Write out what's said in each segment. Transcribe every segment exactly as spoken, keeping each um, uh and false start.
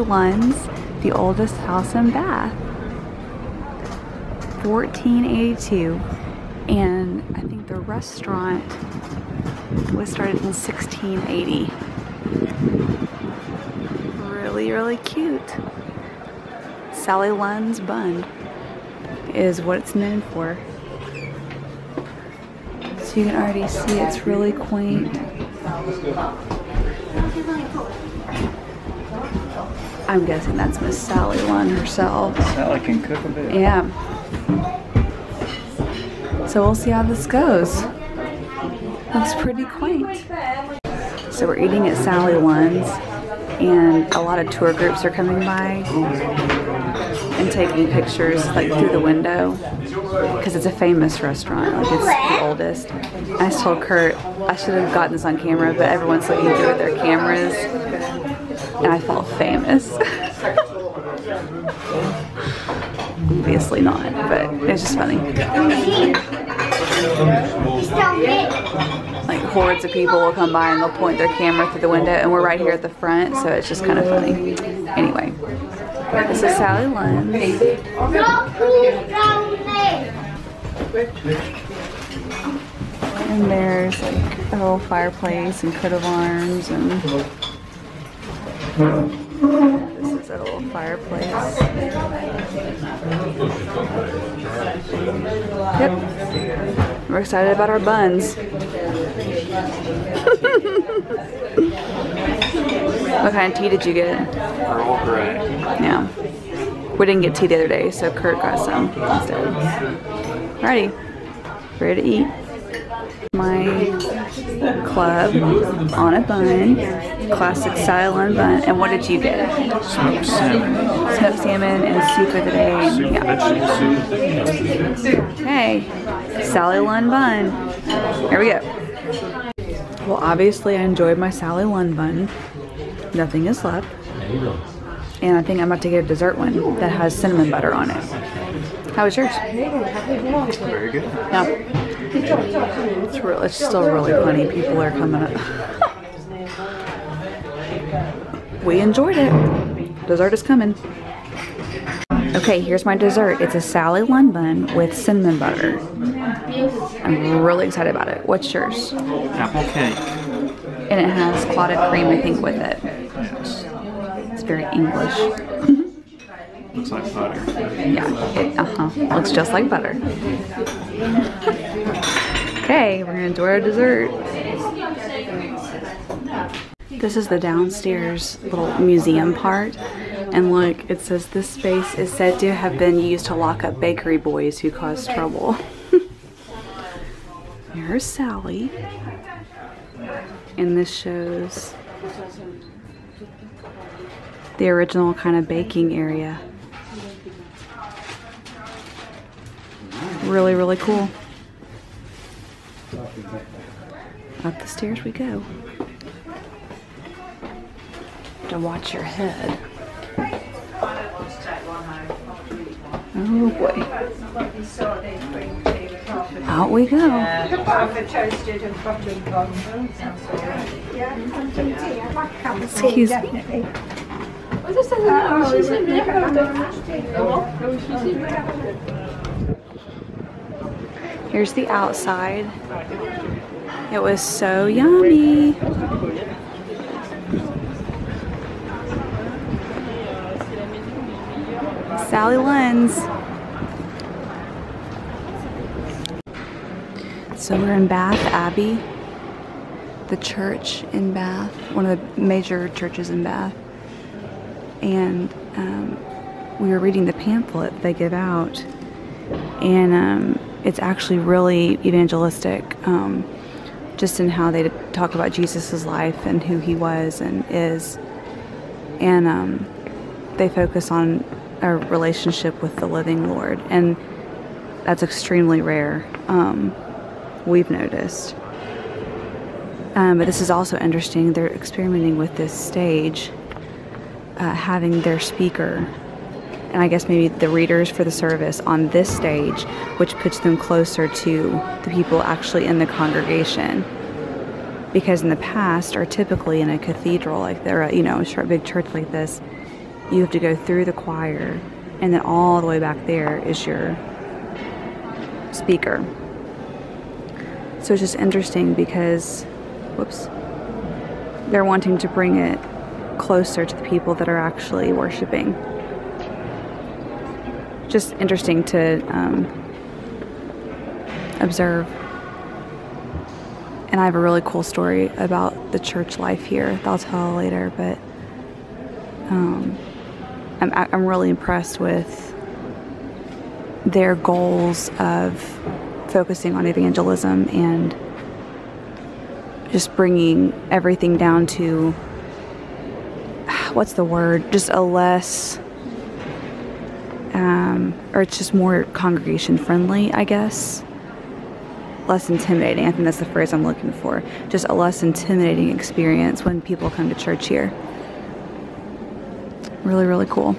Sally Lunn's, the oldest house in Bath, fourteen eighty-two, and I think the restaurant was started in sixteen eighty. Really, really cute. Sally Lunn's bun is what it's known for. So you can already see it's really quaint. I'm guessing that's Miss Sally Lunn herself. Sally can cook a bit. Yeah. So we'll see how this goes. Looks pretty quaint. So we're eating at Sally Lunn's, and a lot of tour groups are coming by and taking pictures like through the window, because it's a famous restaurant, like it's the oldest. I just told Kurt I should have gotten this on camera, but everyone's looking through their cameras and I felt famous. Obviously not, but it's just funny. Like hordes of people will come by and they'll point their camera through the window, and we're right here at the front, so it's just kind of funny. Anyway, this is Sally Lunn's. And there's like a little fireplace and coat of arms, and this is a little fireplace. Yep. We're excited about our buns. What kind of tea did you get? Earl Grey. Yeah. We didn't get tea the other day, so Kurt got some instead. Alrighty. Ready to eat. My club on a bun. Classic Sally Lunn bun. And what did you get? Smoked salmon. Smoked salmon and soup of the day. Soup, yeah. Soup. Hey. Sally Lunn bun. Here we go. Well, obviously I enjoyed my Sally Lunn bun. Nothing is left. There you go. And I think I'm about to get a dessert one that has cinnamon butter on it. How was yours? Very good. No. It's, real, it's still really funny. People are coming up. We enjoyed it. Dessert is coming. Okay, here's my dessert. It's a Sally Lunn bun with cinnamon butter. I'm really excited about it. What's yours? Apple cake. And it has clotted cream, I think, with it. Yes. It's very English. Looks like butter. Yeah, it uh-huh. looks just like butter. Okay, we're gonna enjoy our dessert. This is the downstairs little museum part. And look, it says this space is said to have been used to lock up bakery boys who caused trouble. Here's Sally. And this shows the original kind of baking area. Really, really cool. Up the stairs we go. To watch your head. Oh boy. Out we go. Excuse me. Here's the outside. It was so yummy. Sally Lunn's. So we're in Bath Abbey, the church in Bath, one of the major churches in Bath, and um, we were reading the pamphlet they give out, and um, it's actually really evangelistic, um, just in how they talk about Jesus's life and who he was and is, and um, they focus on our relationship with the living Lord, and that's extremely rare. Um, we've noticed. Um, but this is also interesting. They're experimenting with this stage, uh, having their speaker, and I guess maybe the readers for the service on this stage, which puts them closer to the people actually in the congregation. Because in the past, or typically in a cathedral, like they're, a, you know, a short, big church like this, you have to go through the choir, and then all the way back there is your speaker. So it's just interesting because, whoops, they're wanting to bring it closer to the people that are actually worshiping. Just interesting to um, observe. And I have a really cool story about the church life here that I'll tell later, but um, I'm, I'm really impressed with their goals of focusing on evangelism and just bringing everything down to, what's the word, just a less, um, or it's just more congregation friendly, I guess. Less intimidating, I think that's the phrase I'm looking for. Just a less intimidating experience when people come to church here. Really, really cool.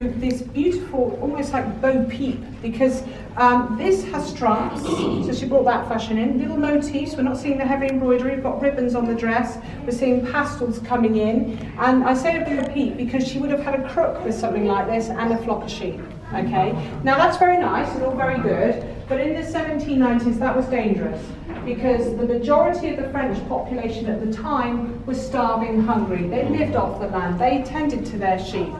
This beautiful, almost like bo peep, because um, this has straps, so she brought that fashion in. Little motifs, we're not seeing the heavy embroidery, we've got ribbons on the dress, we're seeing pastels coming in. And I say a bo peep because she would have had a crook with something like this and a flock of sheep. Okay, now that's very nice and all very good, but in the seventeen nineties that was dangerous, because the majority of the French population at the time was starving hungry. They lived off the land, they tended to their sheep.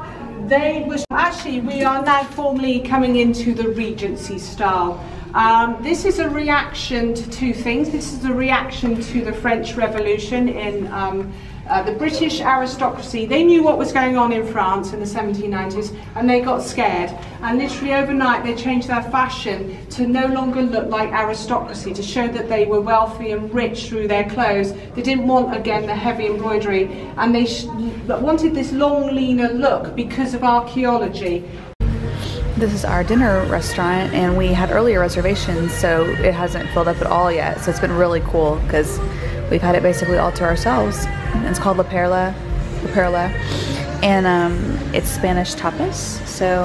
They were, actually, we are now formally coming into the Regency style. Um, this is a reaction to two things. This is a reaction to the French Revolution in um, uh, the British aristocracy. They knew what was going on in France in the seventeen nineties and they got scared. And literally overnight they changed their fashion to no longer look like aristocracy, to show that they were wealthy and rich through their clothes. They didn't want, again, the heavy embroidery, and they sh wanted this long, leaner look because of archaeology. This is our dinner restaurant, and we had earlier reservations, so it hasn't filled up at all yet. So it's been really cool because we've had it basically all to ourselves. And it's called La Perla, La Perla, and um, it's Spanish tapas. So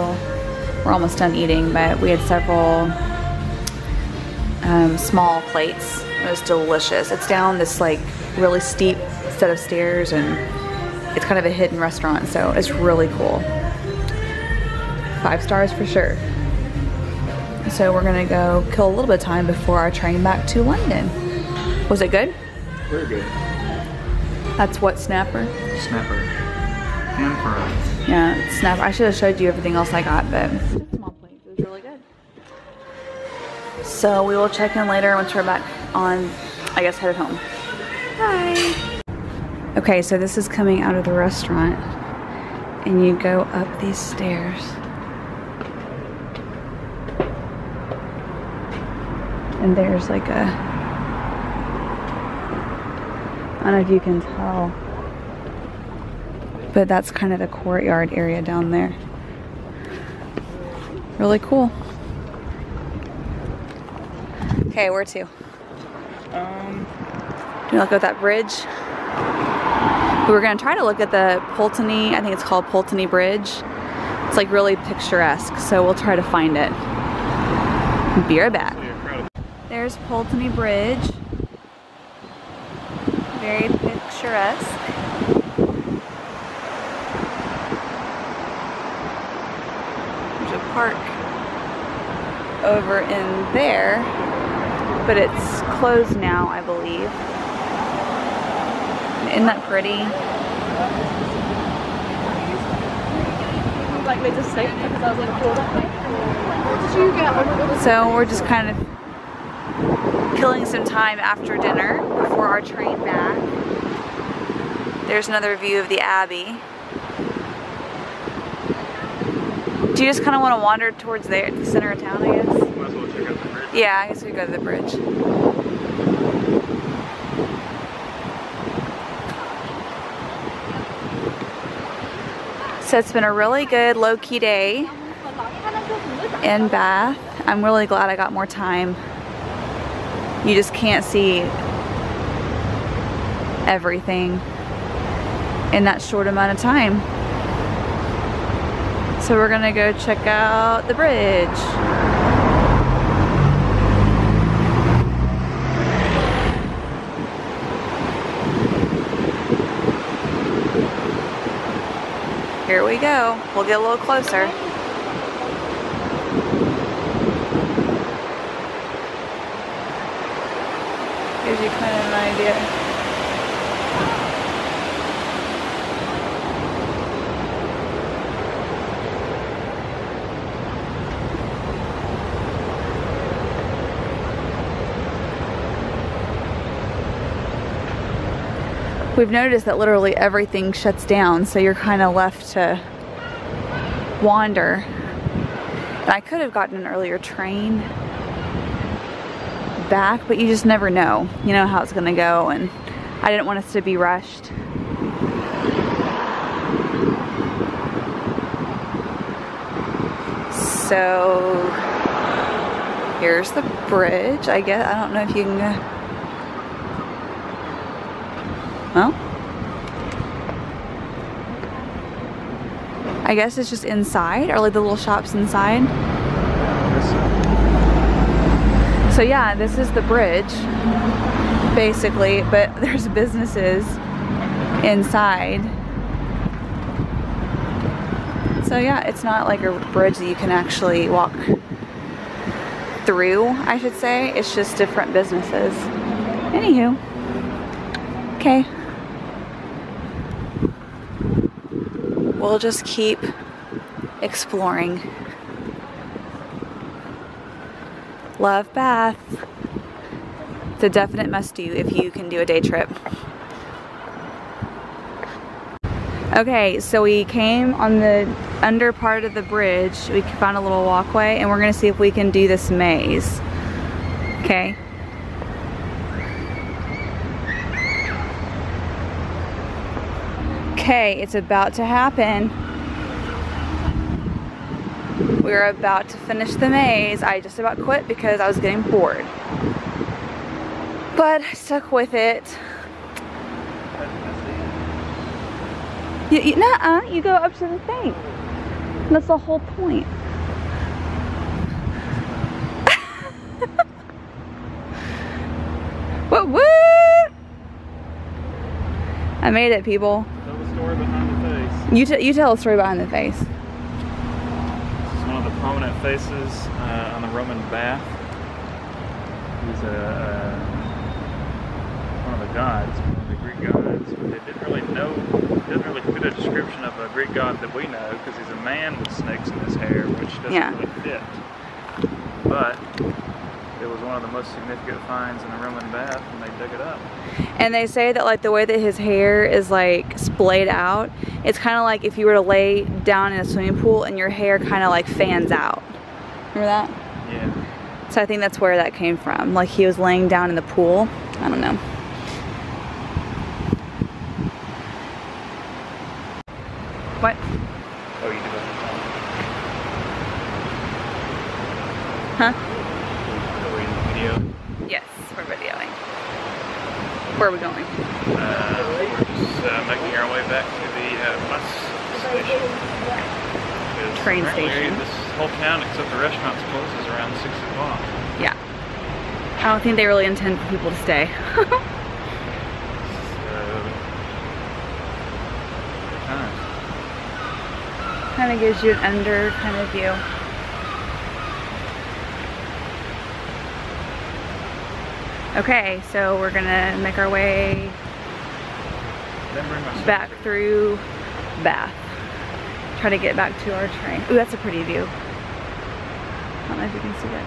we're almost done eating, but we had several um, small plates. It was delicious. It's down this like really steep set of stairs, and it's kind of a hidden restaurant, so it's really cool. Five stars for sure. So we're gonna go kill a little bit of time before our train back to London. Was it good? Very good. That's what, snapper? Snapper. And fries. Yeah, snapper. I should have showed you everything else I got, but small plates. It was really good. So we will check in later once we're back on, I guess, headed home. Hi. Okay, so this is coming out of the restaurant, and you go up these stairs. And there's like a, I don't know if you can tell, but that's kind of the courtyard area down there. Really cool. Okay, where to? Um, do you look at that bridge? We were gonna try to look at the Pulteney, I think it's called Pulteney Bridge. It's like really picturesque, so we'll try to find it. Be right back. There's Pulteney Bridge, very picturesque. There's a park over in there, but it's closed now, I believe. Isn't that pretty? Like made a steak because I was gonna crawl that way. Did you get? So we're just kind of killing some time after dinner before our train back. There's another view of the Abbey. Do you just kind of want to wander towards there at the center of town, I guess? Might as well check out the bridge. Yeah, I guess we go to the bridge. So it's been a really good low-key day in Bath. I'm really glad I got more time. You just can't see everything in that short amount of time. So we're gonna go check out the bridge. Here we go. We'll get a little closer. Gives you kind of an idea. We've noticed that literally everything shuts down, so you're kind of left to wander. And I could have gotten an earlier train back, but you just never know. You know how it's going to go, and I didn't want us to be rushed. So here's the bridge. I guess I don't know if you can go. Well, I guess it's just inside, or like the little shops inside. So yeah, this is the bridge, basically, but there's businesses inside. So yeah, it's not like a bridge that you can actually walk through, I should say. It's just different businesses. Anywho. Okay. We'll just keep exploring. Love Bath. It's a definite must-do if you can do a day trip. Okay, so we came on the under part of the bridge. We found a little walkway, and we're gonna see if we can do this maze. Okay. Okay, it's about to happen. We're about to finish the maze. I just about quit because I was getting bored. But I stuck with it. You, you, nuh-uh, you go up to the thing. That's the whole point. What, what? I made it, people. Story behind the face. You, t you tell a story behind the face. This is one of the prominent faces uh, on the Roman Bath. He's a, uh, one of the gods, one of the Greek gods. But they didn't really know, didn't really fit a description of a Greek god that we know, because he's a man with snakes in his hair, which doesn't yeah. really fit. But it was one of the most significant finds in the Roman Bath, and they dug it up. And they say that like the way that his hair is like splayed out, it's kind of like if you were to lay down in a swimming pool and your hair kind of like fans out. Remember that? Yeah. So I think that's where that came from. Like he was laying down in the pool. I don't know. What? Oh, you do that. Huh? Yes, we're videoing. Where are we going? Uh, we're just uh, making our way back to the uh, bus station. Because Train station. This whole town, except the restaurants, closes around six o'clock. Yeah. I don't think they really intend for people to stay. So, huh. Kind of gives you an under kind of view. Okay, so we're gonna make our way back through Bath. Try to get back to our train. Ooh, that's a pretty view. I don't know if you can see that.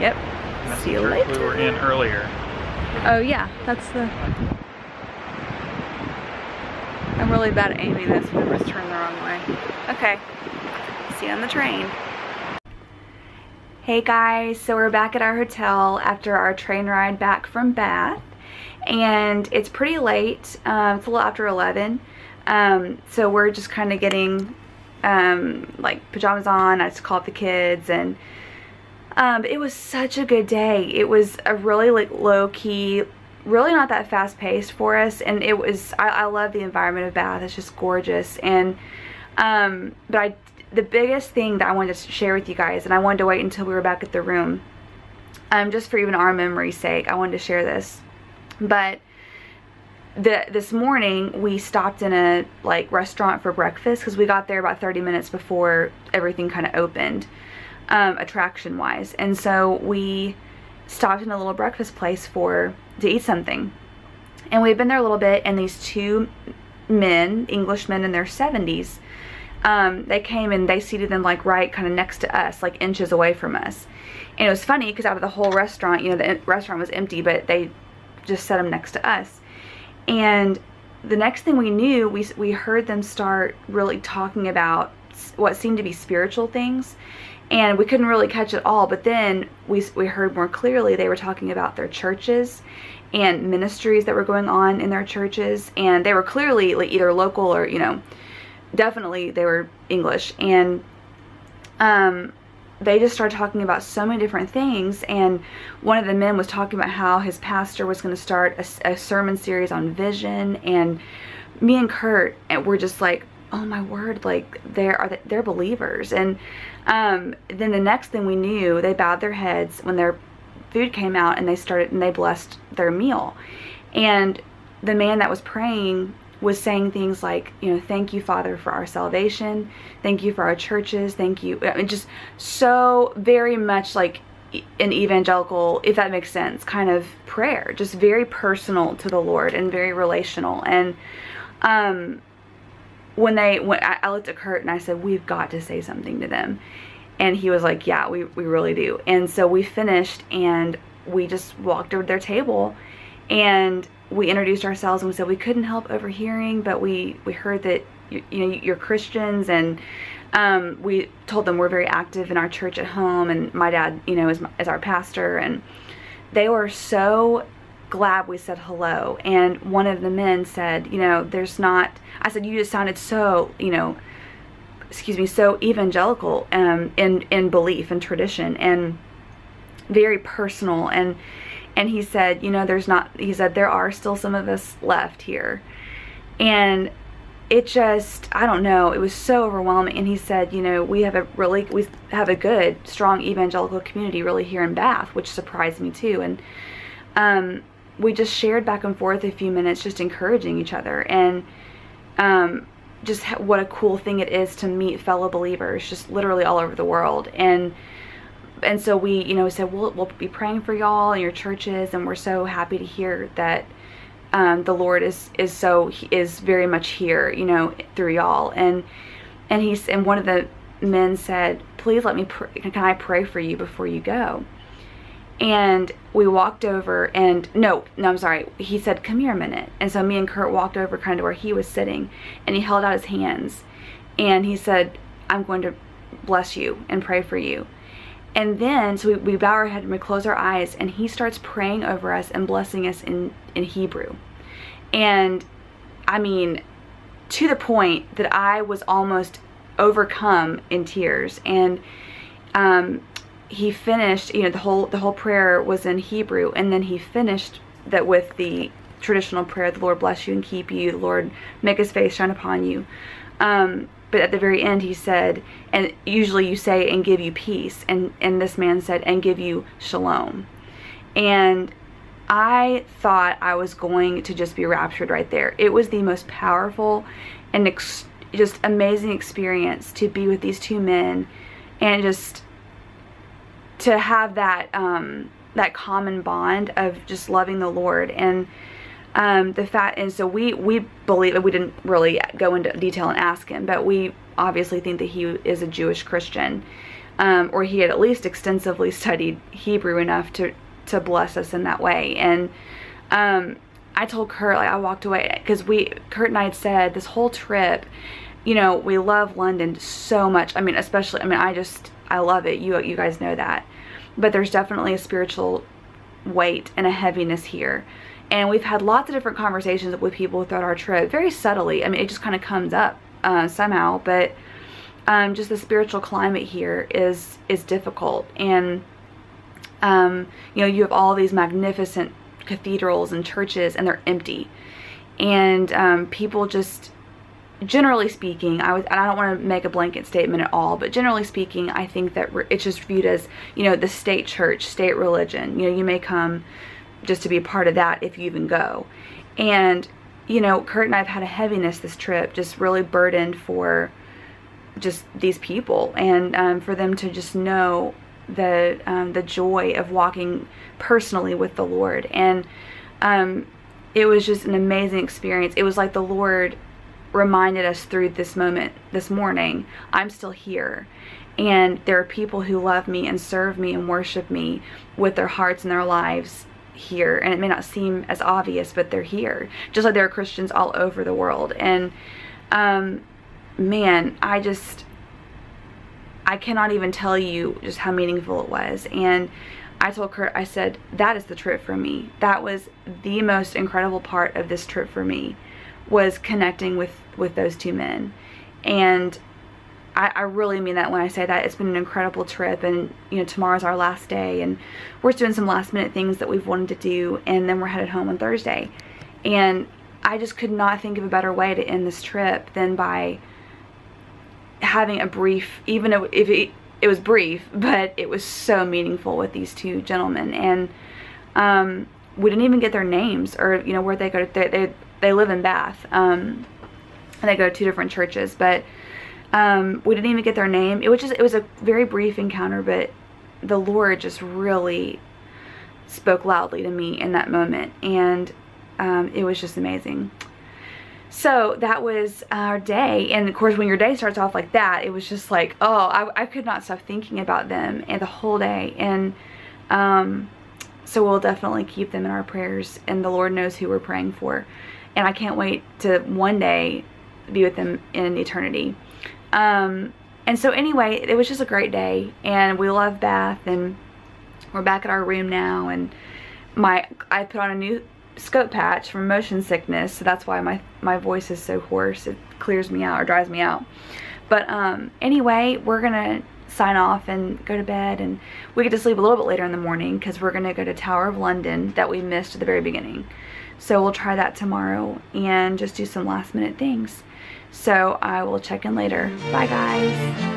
Yep. That's see you later. We were in earlier. Oh yeah, that's the. I'm really bad at aiming this. We just turned the wrong way. Okay. See you on the train. Hey guys, so we're back at our hotel after our train ride back from Bath, and it's pretty late. Um, it's a little after eleven, um, so we're just kind of getting um, like pajamas on. I just called the kids, and um, it was such a good day. It was a really like low-key, really not that fast-paced for us, and it was. I, I love the environment of Bath. It's just gorgeous, and um, but I. The biggest thing that I wanted to share with you guys, and I wanted to wait until we were back at the room, um, just for even our memory's sake, I wanted to share this. But The, this morning we stopped in a like restaurant for breakfast because we got there about thirty minutes before everything kind of opened, um, attraction wise. And so we stopped in a little breakfast place for to eat something, and we had been there a little bit, and these two men, Englishmen in their seventies, um, they came and they seated them like right kind of next to us, like inches away from us. And it was funny because out of the whole restaurant, you know, the restaurant was empty, but they just set them next to us. And the next thing we knew, we, we heard them start really talking about what seemed to be spiritual things, and we couldn't really catch it all, but then we, we heard more clearly they were talking about their churches and ministries that were going on in their churches, and they were clearly like either local or, you know, definitely they were English. And um, they just started talking about so many different things. And one of the men was talking about how his pastor was going to start a, a sermon series on vision, and me and Kurt and we're just like, oh my word, like they're, are they're believers. And um, then the next thing we knew, they bowed their heads when their food came out, and they started and they blessed their meal. And the man that was praying was saying things like, you know, thank you, Father, for our salvation. Thank you for our churches. Thank you. I mean, just so very much like an evangelical, if that makes sense, kind of prayer, just very personal to the Lord and very relational. And um, when they, when I, I looked at Kurt and I said, we've got to say something to them. And he was like, yeah, we, we really do. And so we finished and we just walked over to their table, and we introduced ourselves, and we said we couldn't help overhearing, but we we heard that you, you know, you're Christians, and um, we told them we're very active in our church at home, and my dad, you know, is is our pastor. And they were so glad we said hello. And one of the men said, you know, there's not. I said, you just sounded so, you know, excuse me, so evangelical um, in in belief and tradition, and very personal. And. And he said, you know, there's not, he said, there are still some of us left here. And it just, I don't know, it was so overwhelming. And he said, you know, we have a really, we have a good, strong evangelical community really here in Bath, which surprised me too. And um, we just shared back and forth a few minutes, just encouraging each other. And um, just what a cool thing it is to meet fellow believers, just literally all over the world. And And so we, you know, said, we'll, we'll be praying for y'all and your churches. And we're so happy to hear that um, the Lord is, is so, he is very much here, you know, through y'all. And, and he's, and one of the men said, please let me, pr can I pray for you before you go? And we walked over and no, no, I'm sorry. He said, come here a minute. And so me and Kurt walked over kind of where he was sitting, and he held out his hands and he said, I'm going to bless you and pray for you. And then, so we, we bow our head and we close our eyes, and he starts praying over us and blessing us in, in Hebrew. And I mean, to the point that I was almost overcome in tears. And um, he finished, you know, the whole, the whole prayer was in Hebrew. And then he finished that with the traditional prayer, the Lord bless you and keep you, the Lord make his face shine upon you. Um, But at the very end, he said, and usually you say, and give you peace. And, and this man said, and give you shalom. And I thought I was going to just be raptured right there. It was the most powerful and ex just amazing experience to be with these two men and just to have that, um, that common bond of just loving the Lord. And Um, the fact, and so we, we believe, we didn't really go into detail and ask him, but we obviously think that he is a Jewish Christian, um, or he had at least extensively studied Hebrew enough to, to bless us in that way. And um, I told Kurt, like I walked away, because we, Kurt and I had said this whole trip, you know, we love London so much. I mean, especially, I mean, I just, I love it. You, you guys know that. But there's definitely a spiritual weight and a heaviness here. And we've had lots of different conversations with people throughout our trip, very subtly. I mean, it just kind of comes up uh, somehow, but um, just the spiritual climate here is is difficult. And, um, you know, you have all these magnificent cathedrals and churches, and they're empty. And um, people just, generally speaking, I, was, I don't want to make a blanket statement at all, but generally speaking, I think that it's just viewed as, you know, the state church, state religion. You know, you may come just to be a part of that if you even go. And you know, Kurt and I have had a heaviness this trip, just really burdened for just these people, and um, for them to just know the um, the joy of walking personally with the Lord. And um, it was just an amazing experience. It was like the Lord reminded us through this moment this morning, I'm still here, and there are people who love me and serve me and worship me with their hearts and their lives here, and it may not seem as obvious, but they're here, just like there are Christians all over the world. And um, man, I just I cannot even tell you just how meaningful it was. And I told Kurt, I said, that is the trip for me. That was the most incredible part of this trip for me, was connecting with with those two men. And I, I really mean that when I say that. It's been an incredible trip, and you know, tomorrow's our last day, and we're doing some last minute things that we've wanted to do, and then we're headed home on Thursday. And I just could not think of a better way to end this trip than by having a brief, even if it, it was brief, but it was so meaningful with these two gentlemen. And um, we didn't even get their names, or you know, where they go. They, they, they live in Bath, um, and they go to two different churches, but um, we didn't even get their name. It was just, it was a very brief encounter, but the Lord just really spoke loudly to me in that moment, and um, it was just amazing. So that was our day, and of course when your day starts off like that, it was just like, oh, I, I could not stop thinking about them and the whole day. And um, so we'll definitely keep them in our prayers, and the Lord knows who we're praying for, and I can't wait to one day be with them in eternity. Um, and so anyway, it was just a great day, and we love Bath, and we're back at our room now, and my I put on a new scope patch from motion sickness, so that's why my my voice is so hoarse. It clears me out, or dries me out. But um anyway, we're gonna sign off and go to bed, and we get to sleep a little bit later in the morning because we're gonna go to Tower of London that we missed at the very beginning. So we'll try that tomorrow and just do some last minute things. So I will check in later. Bye guys.